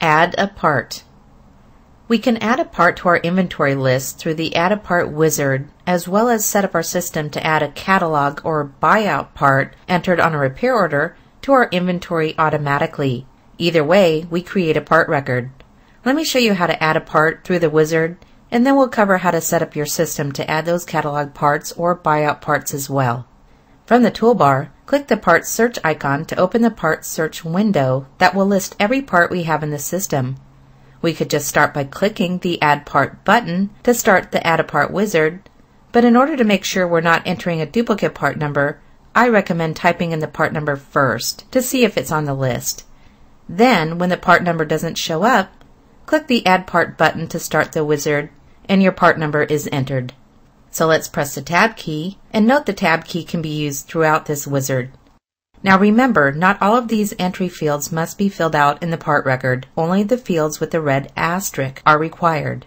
Add a part. We can add a part to our inventory list through the Add a Part wizard, as well as set up our system to add a catalog or buyout part entered on a repair order to our inventory automatically. Either way, we create a part record. Let me show you how to add a part through the wizard, and then we'll cover how to set up your system to add those catalog parts or buyout parts as well. From the toolbar, click the Parts Search icon to open the Parts Search window that will list every part we have in the system. We could just start by clicking the Add Part button to start the Add a Part wizard, but in order to make sure we're not entering a duplicate part number, I recommend typing in the part number first to see if it's on the list. Then, when the part number doesn't show up, click the Add Part button to start the wizard, and your part number is entered. So let's press the Tab key, and note the Tab key can be used throughout this wizard. Now remember, not all of these entry fields must be filled out in the part record. Only the fields with the red asterisk are required.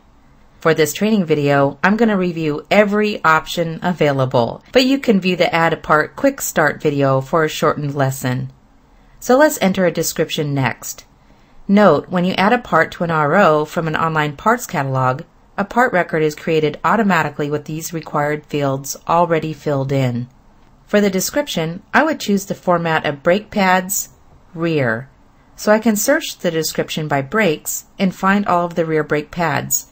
For this training video, I'm going to review every option available, but you can view the Add a Part Quick Start video for a shortened lesson. So let's enter a description next. Note, when you add a part to an RO from an online parts catalog, a part record is created automatically with these required fields already filled in. For the description, I would choose the format of brake pads, rear, so I can search the description by brakes and find all of the rear brake pads.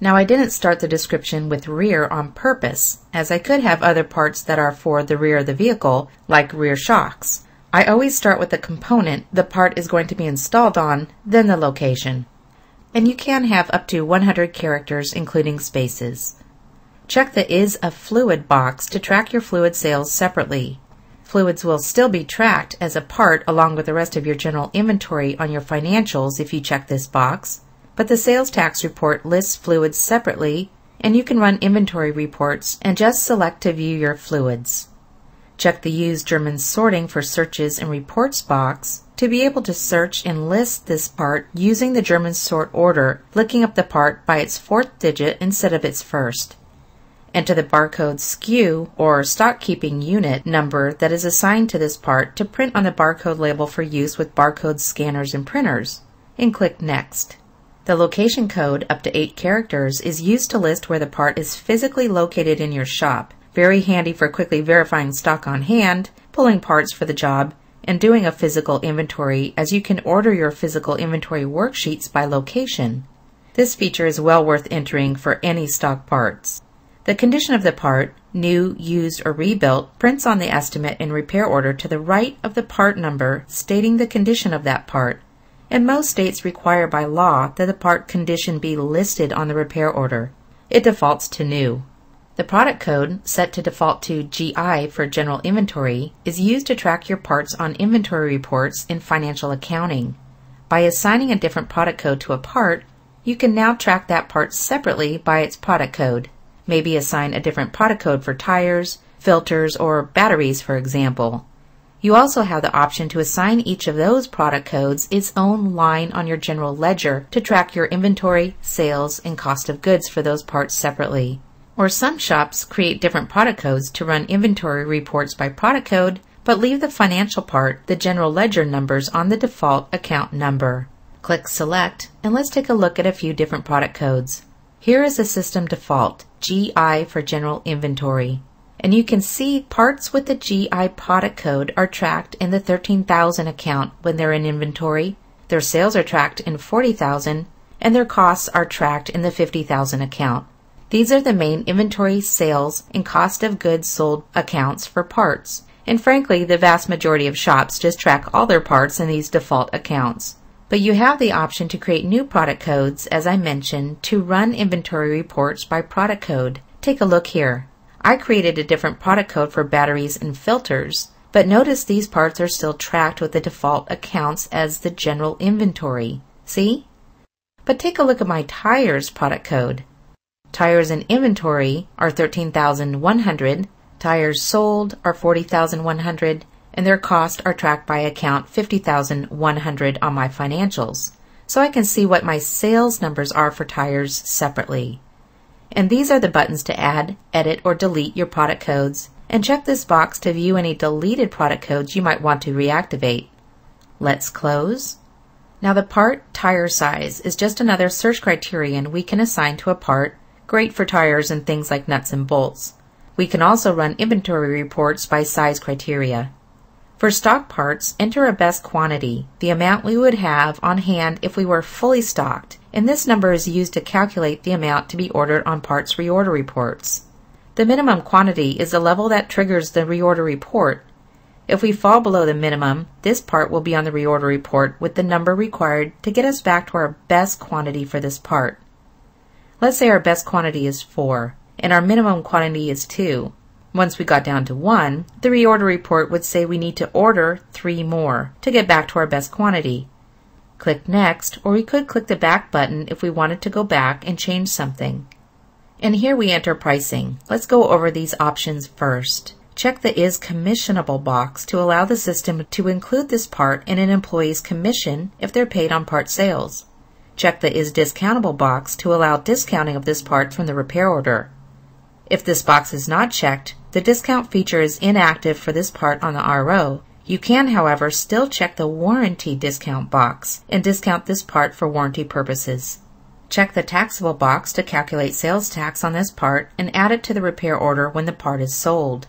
Now I didn't start the description with rear on purpose, as I could have other parts that are for the rear of the vehicle, like rear shocks. I always start with the component the part is going to be installed on, then the location. And you can have up to 100 characters, including spaces. Check the Is a Fluid box to track your fluid sales separately. Fluids will still be tracked as a part along with the rest of your general inventory on your financials if you check this box, but the sales tax report lists fluids separately, and you can run inventory reports and just select to view your fluids. Check the Use German Sorting for Searches and Reports box to be able to search and list this part using the German sort order, looking up the part by its fourth digit instead of its first. Enter the barcode SKU or stock keeping unit number that is assigned to this part to print on the barcode label for use with barcode scanners and printers, and click Next. The location code, up to 8 characters, is used to list where the part is physically located in your shop. Very handy for quickly verifying stock on hand, pulling parts for the job, and doing a physical inventory, as you can order your physical inventory worksheets by location. This feature is well worth entering for any stock parts. The condition of the part, new, used, or rebuilt, prints on the estimate and repair order to the right of the part number stating the condition of that part, and most states require by law that the part condition be listed on the repair order. It defaults to new. The product code, set to default to GI for general inventory, is used to track your parts on inventory reports in financial accounting. By assigning a different product code to a part, you can now track that part separately by its product code. Maybe assign a different product code for tires, filters, or batteries, for example. You also have the option to assign each of those product codes its own line on your general ledger to track your inventory, sales, and cost of goods for those parts separately. Or some shops create different product codes to run inventory reports by product code, but leave the financial part, the general ledger numbers, on the default account number. Click Select, and let's take a look at a few different product codes. Here is the system default, GI for general inventory. And you can see parts with the GI product code are tracked in the 13,000 account when they're in inventory, their sales are tracked in 40,000, and their costs are tracked in the 50,000 account. These are the main inventory, sales, and cost of goods sold accounts for parts. And frankly, the vast majority of shops just track all their parts in these default accounts. But you have the option to create new product codes, as I mentioned, to run inventory reports by product code. Take a look here. I created a different product code for batteries and filters, but notice these parts are still tracked with the default accounts as the general inventory. See? But take a look at my tires product code. Tires in inventory are 13,100, tires sold are 40,100, and their costs are tracked by account 50,100 on my financials, so I can see what my sales numbers are for tires separately. And these are the buttons to add, edit, or delete your product codes, and check this box to view any deleted product codes you might want to reactivate. Let's close. Now the part tire size is just another search criterion we can assign to a part, great for tires and things like nuts and bolts. We can also run inventory reports by size criteria. For stock parts, enter a best quantity, the amount we would have on hand if we were fully stocked, and this number is used to calculate the amount to be ordered on parts reorder reports. The minimum quantity is the level that triggers the reorder report. If we fall below the minimum, this part will be on the reorder report with the number required to get us back to our best quantity for this part. Let's say our best quantity is 4, and our minimum quantity is 2. Once we got down to 1, the reorder report would say we need to order 3 more to get back to our best quantity. Click Next, or we could click the back button if we wanted to go back and change something. And here we enter pricing. Let's go over these options first. Check the Is Commissionable box to allow the system to include this part in an employee's commission if they're paid on part sales. Check the Is Discountable box to allow discounting of this part from the repair order. If this box is not checked, the discount feature is inactive for this part on the RO. You can, however, still check the Warranty Discount box and discount this part for warranty purposes. Check the Taxable box to calculate sales tax on this part and add it to the repair order when the part is sold.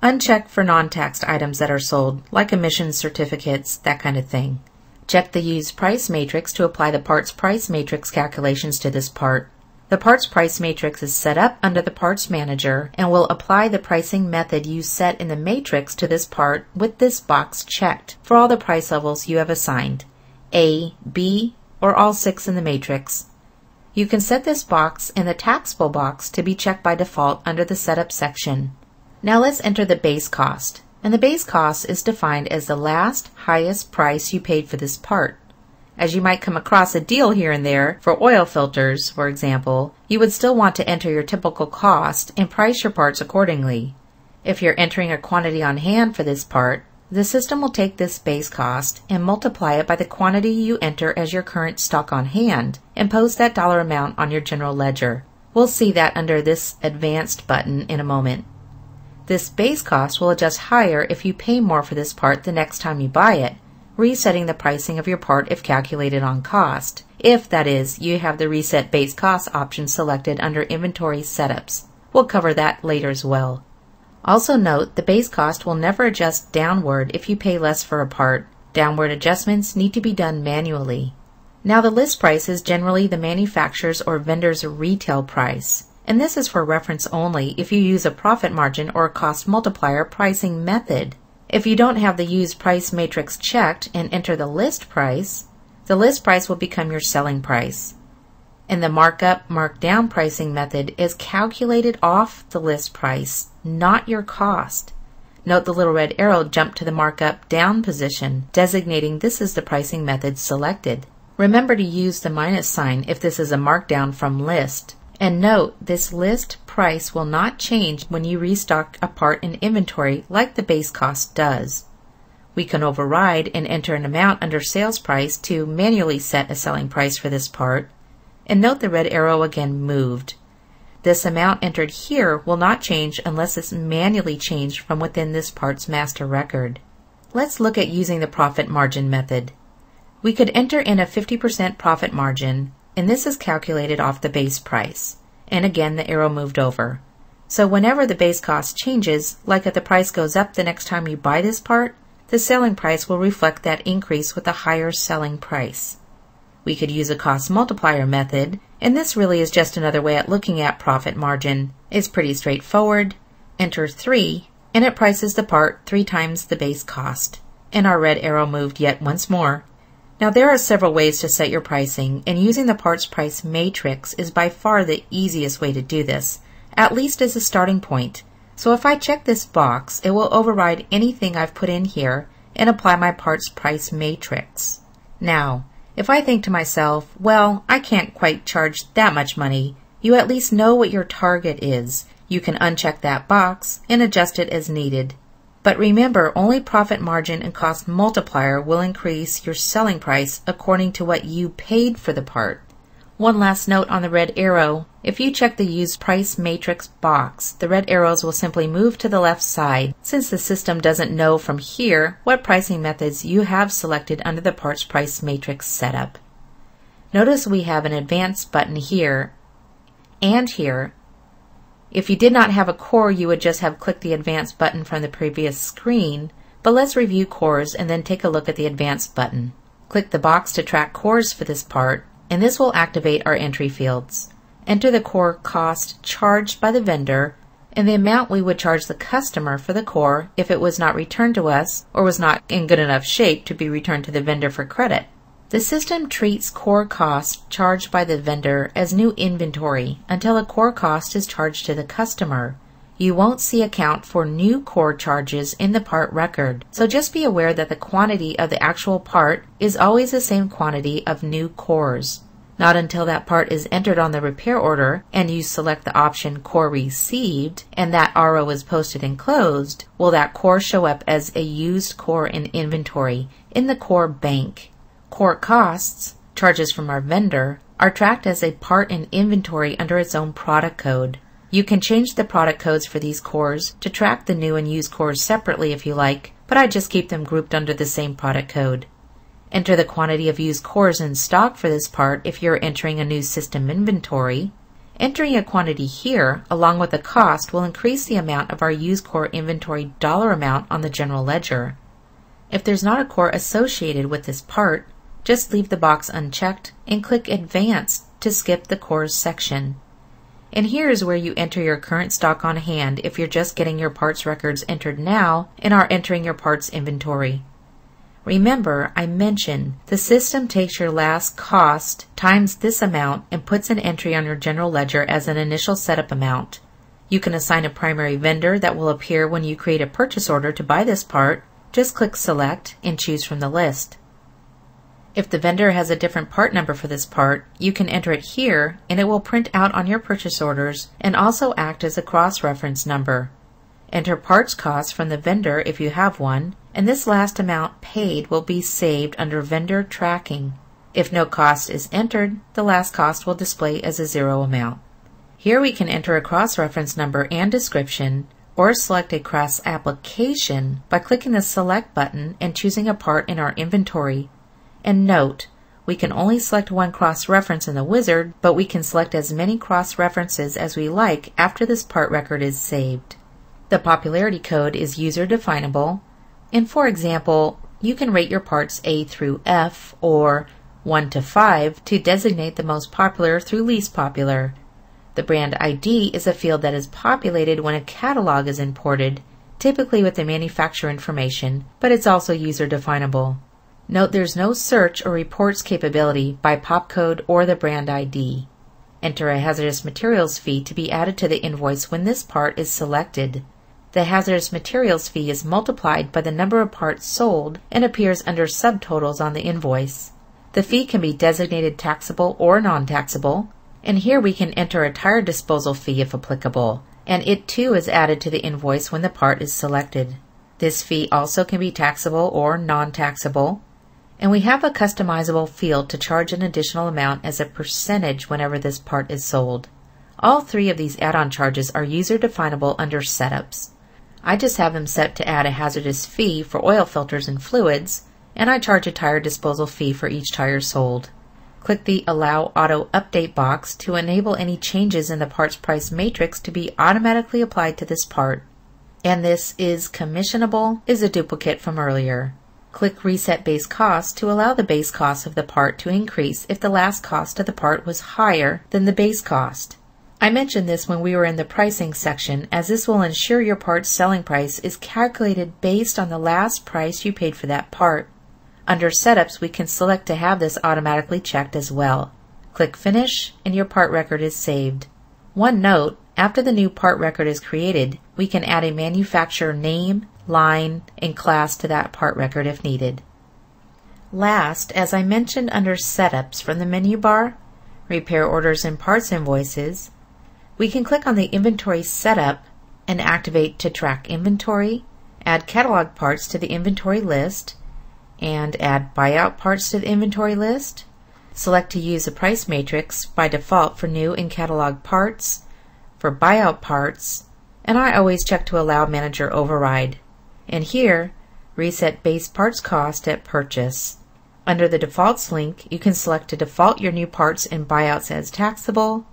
Uncheck for non-taxed items that are sold, like emissions certificates, that kind of thing. Check the Use Price Matrix to apply the Parts Price Matrix calculations to this part. The Parts Price Matrix is set up under the Parts Manager and will apply the pricing method you set in the matrix to this part with this box checked for all the price levels you have assigned, A, B, or all 6 in the matrix. You can set this box and the Taxable box to be checked by default under the Setup section. Now let's enter the base cost, and the base cost is defined as the last highest price you paid for this part. As you might come across a deal here and there for oil filters, for example, you would still want to enter your typical cost and price your parts accordingly. If you're entering a quantity on hand for this part, the system will take this base cost and multiply it by the quantity you enter as your current stock on hand and post that dollar amount on your general ledger. We'll see that under this Advanced button in a moment. This base cost will adjust higher if you pay more for this part the next time you buy it, resetting the pricing of your part if calculated on cost, if, that is, you have the Reset Base Cost option selected under Inventory Setups. We'll cover that later as well. Also note, the base cost will never adjust downward if you pay less for a part. Downward adjustments need to be done manually. Now the list price is generally the manufacturer's or vendor's retail price, and this is for reference only if you use a profit margin or a cost multiplier pricing method. If you don't have the Use Price Matrix checked and enter the list price will become your selling price. And the Markup Markdown pricing method is calculated off the list price, not your cost. Note the little red arrow jumped to the Markup Down position, designating this is the pricing method selected. Remember to use the minus sign if this is a markdown from list. And note, this list price will not change when you restock a part in inventory like the base cost does. We can override and enter an amount under sales price to manually set a selling price for this part. And note the red arrow again moved. This amount entered here will not change unless it's manually changed from within this part's master record. Let's look at using the profit margin method. We could enter in a 50% profit margin, and this is calculated off the base price, and again the arrow moved over. So whenever the base cost changes, like if the price goes up the next time you buy this part, the selling price will reflect that increase with a higher selling price. We could use a cost multiplier method, and this really is just another way at looking at profit margin. It's pretty straightforward. Enter 3, and it prices the part 3 times the base cost, and our red arrow moved yet once more. Now there are several ways to set your pricing, and using the Parts Price Matrix is by far the easiest way to do this, at least as a starting point. So if I check this box, it will override anything I've put in here and apply my Parts Price Matrix. Now, if I think to myself, well, I can't quite charge that much money, you at least know what your target is. You can uncheck that box and adjust it as needed. But remember, only profit margin and cost multiplier will increase your selling price according to what you paid for the part. One last note on the red arrow. If you check the Used Price Matrix box, the red arrows will simply move to the left side, since the system doesn't know from here what pricing methods you have selected under the Parts Price Matrix setup. Notice we have an Advanced button here and here. If you did not have a core, you would just have clicked the Advanced button from the previous screen, but let's review cores and then take a look at the Advanced button. Click the box to track cores for this part, and this will activate our entry fields. Enter the core cost charged by the vendor and the amount we would charge the customer for the core if it was not returned to us or was not in good enough shape to be returned to the vendor for credit. The system treats core cost charged by the vendor as new inventory until a core cost is charged to the customer. You won't see account for new core charges in the part record, so just be aware that the quantity of the actual part is always the same quantity of new cores. Not until that part is entered on the repair order and you select the option Core Received and that RO is posted and closed will that core show up as a used core in inventory in the core bank. Core costs, charges from our vendor, are tracked as a part in inventory under its own product code. You can change the product codes for these cores to track the new and used cores separately if you like, but I just keep them grouped under the same product code. Enter the quantity of used cores in stock for this part if you're entering a new system inventory. Entering a quantity here, along with the cost, will increase the amount of our used core inventory dollar amount on the general ledger. If there's not a core associated with this part, just leave the box unchecked and click Advanced to skip the cores section. And here is where you enter your current stock on hand if you're just getting your parts records entered now and are entering your parts inventory. Remember, I mentioned the system takes your last cost times this amount and puts an entry on your general ledger as an initial setup amount. You can assign a primary vendor that will appear when you create a purchase order to buy this part. Just click Select and choose from the list. If the vendor has a different part number for this part, you can enter it here and it will print out on your purchase orders and also act as a cross-reference number. Enter parts costs from the vendor if you have one, and this last amount paid will be saved under vendor tracking. If no cost is entered, the last cost will display as a zero amount. Here we can enter a cross-reference number and description, or select a cross-application by clicking the Select button and choosing a part in our inventory. And note, we can only select one cross-reference in the wizard, but we can select as many cross-references as we like after this part record is saved. The popularity code is user definable, and for example, you can rate your parts A through F or 1 to 5 to designate the most popular through least popular. The brand ID is a field that is populated when a catalog is imported, typically with the manufacturer information, but it's also user definable. Note there's no search or reports capability by POP code or the brand ID. Enter a hazardous materials fee to be added to the invoice when this part is selected. The hazardous materials fee is multiplied by the number of parts sold and appears under subtotals on the invoice. The fee can be designated taxable or non-taxable, and here we can enter a tire disposal fee if applicable, and it too is added to the invoice when the part is selected. This fee also can be taxable or non-taxable, and we have a customizable field to charge an additional amount as a percentage whenever this part is sold. All three of these add-on charges are user definable under setups. I just have them set to add a hazardous fee for oil filters and fluids, and I charge a tire disposal fee for each tire sold. Click the Allow Auto Update box to enable any changes in the parts price matrix to be automatically applied to this part. And this is commissionable, is a duplicate from earlier. Click Reset Base Cost to allow the base cost of the part to increase if the last cost of the part was higher than the base cost. I mentioned this when we were in the pricing section, as this will ensure your part's selling price is calculated based on the last price you paid for that part. Under setups, we can select to have this automatically checked as well. Click Finish and your part record is saved. One note, after the new part record is created, we can add a manufacturer name, line, and class to that part record if needed. Last, as I mentioned under setups from the menu bar, repair orders and parts invoices, we can click on the Inventory Setup and activate to track inventory, add catalog parts to the inventory list, and add buyout parts to the inventory list. Select to use a price matrix by default for new and catalog parts, for buyout parts, and I always check to allow manager override. And here, reset base parts cost at purchase. Under the defaults link, you can select to default your new parts and buyouts as taxable,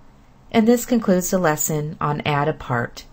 and this concludes the lesson on Add a Part.